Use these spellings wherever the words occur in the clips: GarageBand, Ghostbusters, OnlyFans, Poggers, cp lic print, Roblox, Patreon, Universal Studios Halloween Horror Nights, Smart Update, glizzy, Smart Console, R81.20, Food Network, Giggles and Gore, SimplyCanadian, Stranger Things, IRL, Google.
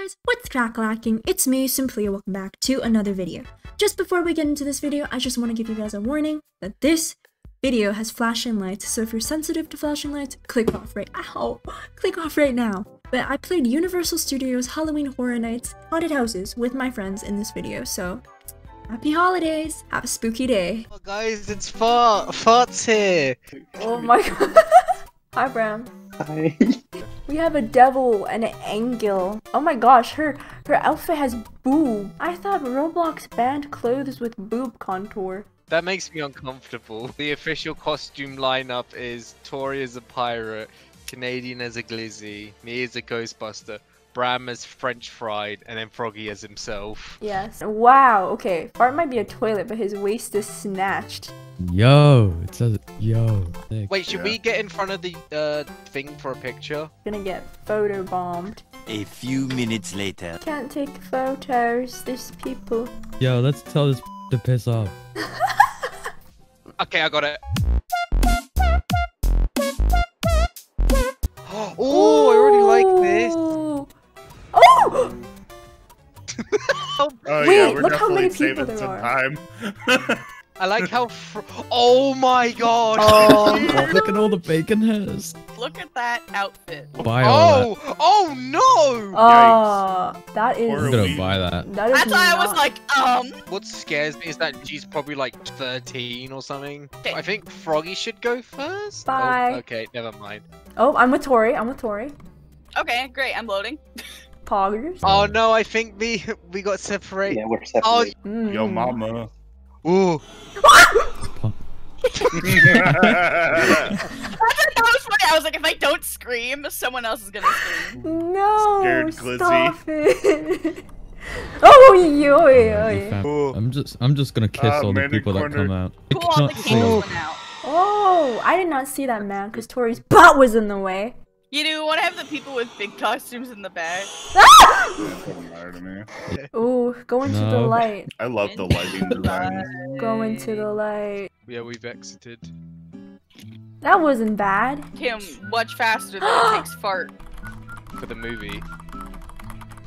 guys, what's crack-lacking? It's me, Simply, and welcome back to another video. Just before we get into this video, I just want to give you guys a warning that this video has flashing lights, so if you're sensitive to flashing lights, click off right now. But I played Universal Studios Halloween Horror Nights Haunted Houses with my friends in this video, so happy holidays! Have a spooky day! Oh guys, it's Fart's here! Oh my god! Hi Bram. Hi. We have a devil and an angel. Oh my gosh, her outfit has boob. I thought Roblox banned clothes with boob contour. That makes me uncomfortable. The official costume lineup is Tori as a pirate, Canadian as a glizzy, me as a Ghostbuster, Bram as French fried, and then Froggy as himself. Yes. Wow, okay. Bart might be a toilet, but his waist is snatched. Yo, it says yo. Wait, should we get in front of the thing for a picture? Gonna get photobombed. A few minutes later. Can't take photos, there's people. Yo, let's tell this to piss off. Okay, I got it. Oh, I already like this. Oh! Oh wait, yeah, look how many people there are. Time. I like how oh my god! Oh, look at all the bacon hairs. Look at that outfit. Buy all that. Oh no! That is. I'm gonna buy that. That's why I was like, What scares me is that she's probably like 13 or something. Kay. I think Froggy should go first. Bye. Oh, okay, never mind. Oh, I'm with Tori. Okay, great. I'm loading. Poggers. Oh no, I think we got separated. Yeah, we're separated. Oh, yo, mama. Ooh. That was funny. I was like, if I don't scream, someone else is gonna scream. No, scared stop it. Oh, yo. I'm just gonna kiss all the people that come out. Pull all the candles out. Oh, I did not see that, man, because Tori's butt was in the way. You do want to have the people with big costumes in the back. Ooh, go into the light. I love the lighting design. Go into the light. Yeah, we've exited. That wasn't bad. Kim, watch faster than it takes fart. For the movie.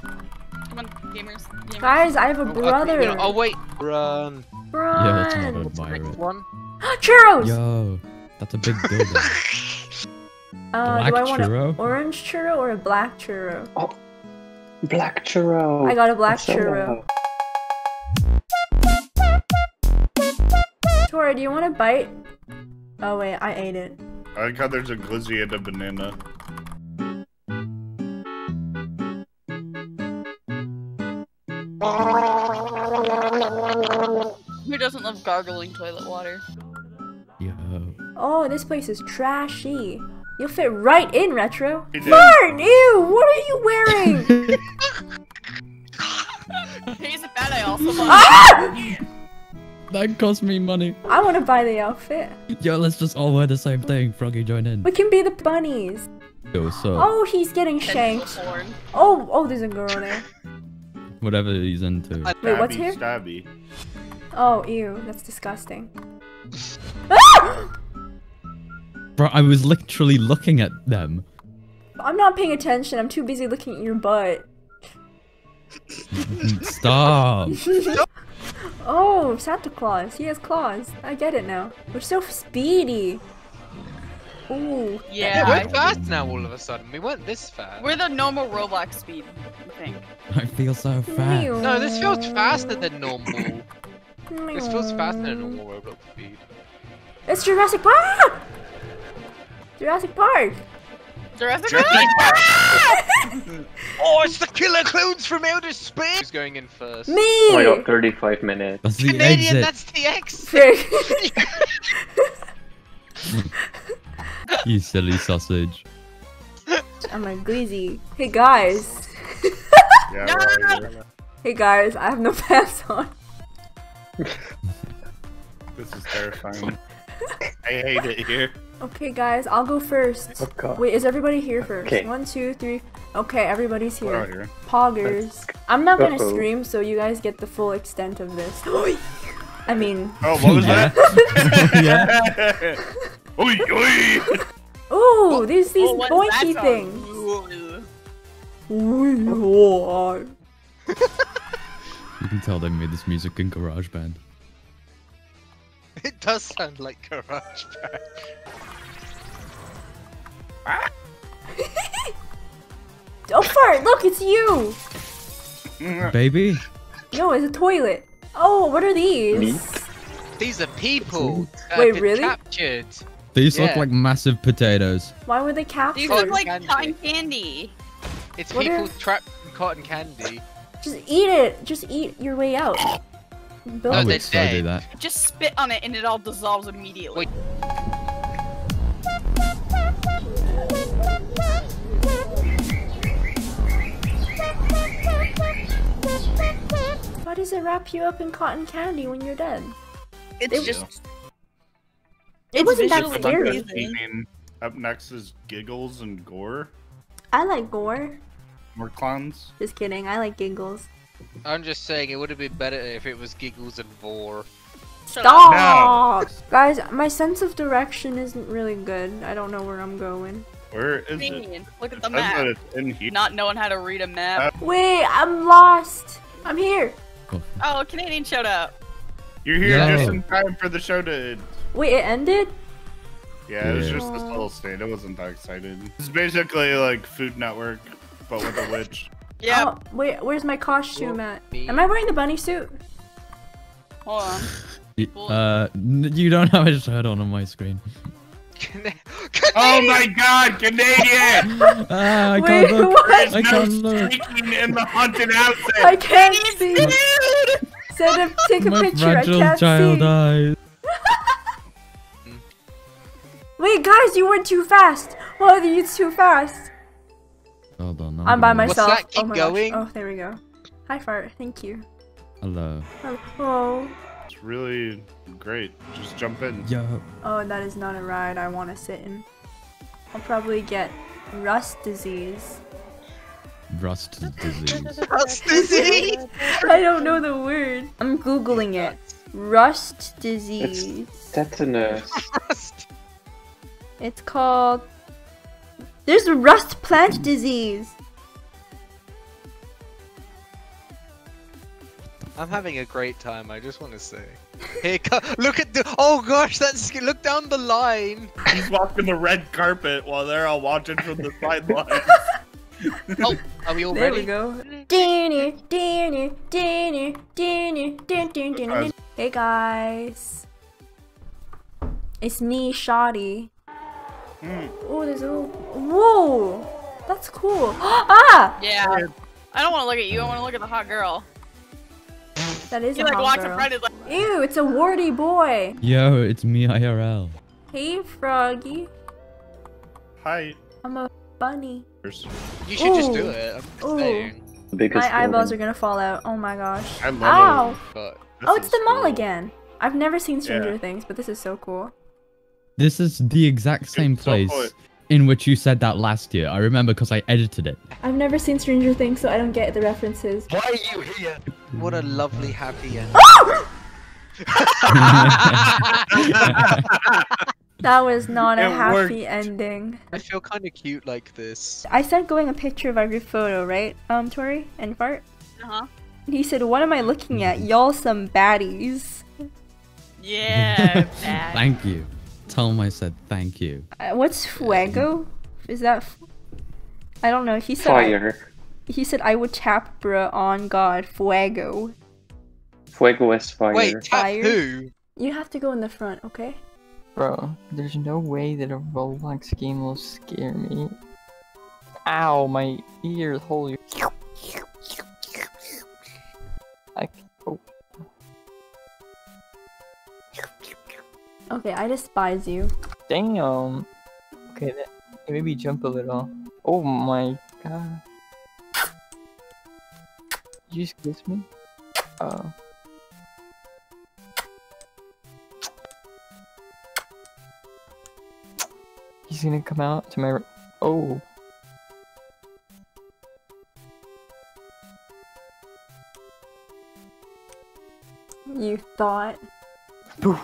Come on, gamers. Guys, I have a brother. Oh, wait. Run. Run. Yeah, that's another pirate. Churros! Yo, that's a big building. Do I want an orange churro or a black churro? Oh, black churro. I got a black churro. Tori, do you want a bite? Oh wait, I ate it. I like how there's a glizzy and a banana. Who doesn't love gargling toilet water? Yo. Oh, this place is trashy. You'll fit right in, Retro. Fart! Ew! What are you wearing? Here's a bad I also want. Ah! That cost me money. I want to buy the outfit. Yo, let's just all wear the same thing. Froggy, join in. We can be the bunnies. Yo, so. Oh, he's getting shanked. Oh, there's a girl there. Whatever he's into. Wait, what's here? Stabby. Oh, ew. That's disgusting. Ah! Bro, I was literally looking at them. I'm not paying attention. I'm too busy looking at your butt. Stop. Oh, Santa Claus. He has claws. I get it now. We're so speedy. Ooh. Yeah, we're fast now all of a sudden. We weren't this fast. We're the normal Roblox speed, I think. I feel so fast. No, this feels faster than normal. This feels faster than normal Roblox speed. It's Jurassic Park! Jurassic Park! Oh, it's the killer clones from outer space! Who's going in first? Me! Oh, I got 35 minutes. That's the Canadian, exit. That's the exit! You silly sausage. I'm a glizzy. Hey guys. Yeah, right. Hey guys, I have no pants on. This is terrifying. I hate it here. Okay, guys, I'll go first. Oh, wait, is everybody here first? Okay. 1, 2, 3. Okay, everybody's here. We're all here. Poggers. I'm not gonna scream, so you guys get the full extent of this. I mean. Oh, what was that? Yeah. Oi, oi. Ooh, these boinky things. We are. You can tell they made this music in GarageBand. It does sound like GarageBand. Ah! Oh fart! Look, it's you! Baby? No, it's a toilet. Oh, what are these? These are people. Wait, really? Captured. These look like massive potatoes. Why were they captured? These look like cotton candy. It's what people trapped in cotton candy. Just eat it. Just eat your way out. No, I would so do that. Just spit on it and it all dissolves immediately. Wait. Why does it wrap you up in cotton candy when you're dead? It's just... It wasn't that scary. Up next is giggles and gore. I like gore. More clowns. Just kidding, I like giggles. I'm just saying it would have been better if it was giggles and gore. Stop! No. Guys, my sense of direction isn't really good. I don't know where I'm going. Where is it? Look at the map. It's in here. Not knowing how to read a map. Wait, I'm lost. I'm here. Oh, Canadian showed up. You're here just in time for the show to end. Wait, it ended? Yeah, it was just this little state. It wasn't that exciting. It's basically like Food Network, but with a witch. Yeah. Oh, wait, where's my costume at? Am I wearing the bunny suit? Hold on. You don't have a shirt on my screen. Oh my God, Canadian! I can't look. There's no sneaking in the haunted outfit. I can't see. Send him, take a picture. I can't see. Eyes. Wait, guys, you went too fast. Why are you too fast? Hold on, I'm by myself. What's that? Keep going. Gosh. Oh, there we go. Hi, fart. Thank you. Hello. Hello. It's really great. Just jump in. Yeah. Oh, that is not a ride I want to sit in. I'll probably get rust disease. Rust disease. Rust disease? I don't know the word. I'm Googling it. Rust disease. It's tetanus. Rust. It's called... There's a rust plant disease. I'm having a great time, I just want to say. Here, look at the- oh gosh, that's- look down the line! He's walking the red carpet while they're all watching from the sidelines. Oh, are we all ready? There we go. Hey guys. It's me, Shoddy. Oh, there's a little- whoa! That's cool. Ah! Yeah. I don't want to look at you, I want to look at the hot girl. That is a hot girl. Ew, it's a warty boy. Yo, it's me, IRL. Hey, Froggy. Hi. I'm a bunny. You should just do it. I'm just saying. My eyeballs are gonna fall out. Oh my gosh. I love it. Oh, it's the mall again. I've never seen Stranger Things, but this is so cool. This is the exact same place in which you said that last year. I remember because I edited it. I've never seen Stranger Things, so I don't get the references. Why are you here? What a lovely happy end. That was not a happy ending. I feel kind of cute like this. I sent going a picture of our group photo, right? Tori and Fart? Uh-huh. He said, what am I looking at? Y'all some baddies. Yeah, bad. Thank you. Tell him I said thank you. What's fuego? Is that? I don't know. He said. Fire. He said I would tap bruh on God. Fuego. Fuego is fire. Wait, tap who? You have to go in the front, okay? Bro, there's no way that a Roblox game will scare me. Ow, my ears. Holy. Okay, I despise you. Damn. Okay, maybe jump a little. Oh my God. Did you just kiss me? Oh. He's gonna come out to my... Oh. You thought... Boo.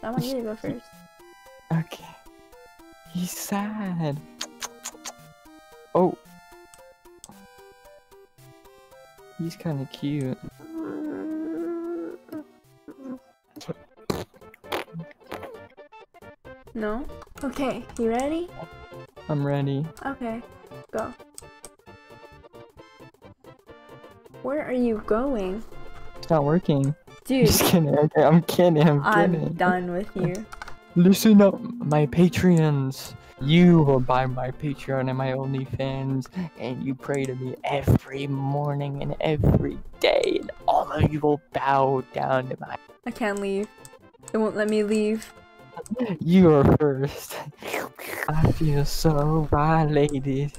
I want you to go first. Okay. He's sad. Oh! He's kind of cute. No? Okay, you ready? I'm ready. Okay, go. Where are you going? It's not working. Dude. I'm just kidding. Okay, I'm kidding. I'm done with you. Listen up, my Patreons. You will buy my Patreon and my OnlyFans, and you pray to me every morning and every day, and all of you will bow down to my— I can't leave. It won't let me leave. You are first. I feel so violated.